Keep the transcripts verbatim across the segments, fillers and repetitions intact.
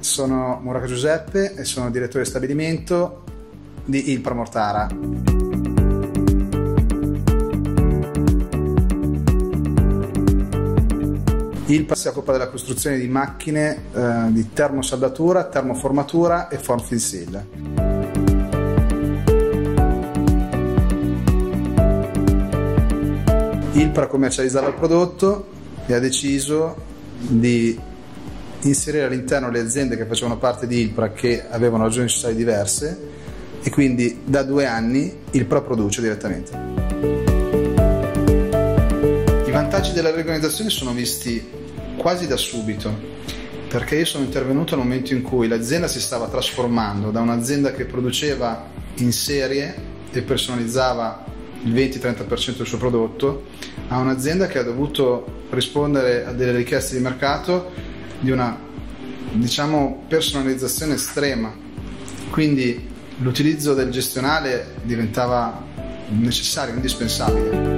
Sono Moraga Giuseppe e sono direttore di stabilimento di Ilpra Mortara. Ilpra si occupa della costruzione di macchine eh, di termosaldatura, termoformatura e form fill seal. Ilpra commercializzava il prodotto e ha deciso di inserire all'interno le aziende che facevano parte di Ilpra, che avevano ragioni sociali diverse, e quindi da due anni Ilpra produce direttamente. I vantaggi della riorganizzazione sono visti quasi da subito, perché io sono intervenuto nel momento in cui l'azienda si stava trasformando da un'azienda che produceva in serie e personalizzava il venti trenta per cento del suo prodotto a un'azienda che ha dovuto rispondere a delle richieste di mercato di una, diciamo, personalizzazione estrema. Quindi l'utilizzo del gestionale diventava necessario, indispensabile.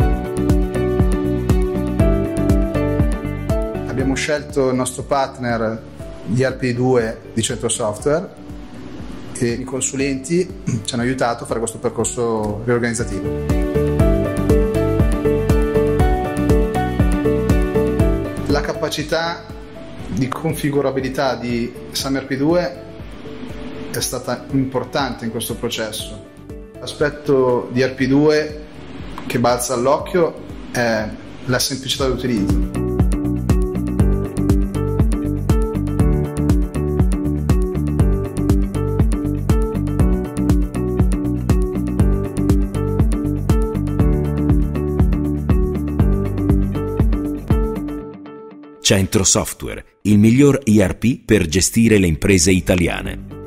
Abbiamo scelto il nostro partner di E R P due di Centro Software e i consulenti ci hanno aiutato a fare questo percorso riorganizzativo. La capacità di configurabilità di SAM E R P due è stata importante in questo processo. L'aspetto di E R P due che balza all'occhio è la semplicità dell'utilizzo. Centro Software, il miglior E R P per gestire le imprese italiane.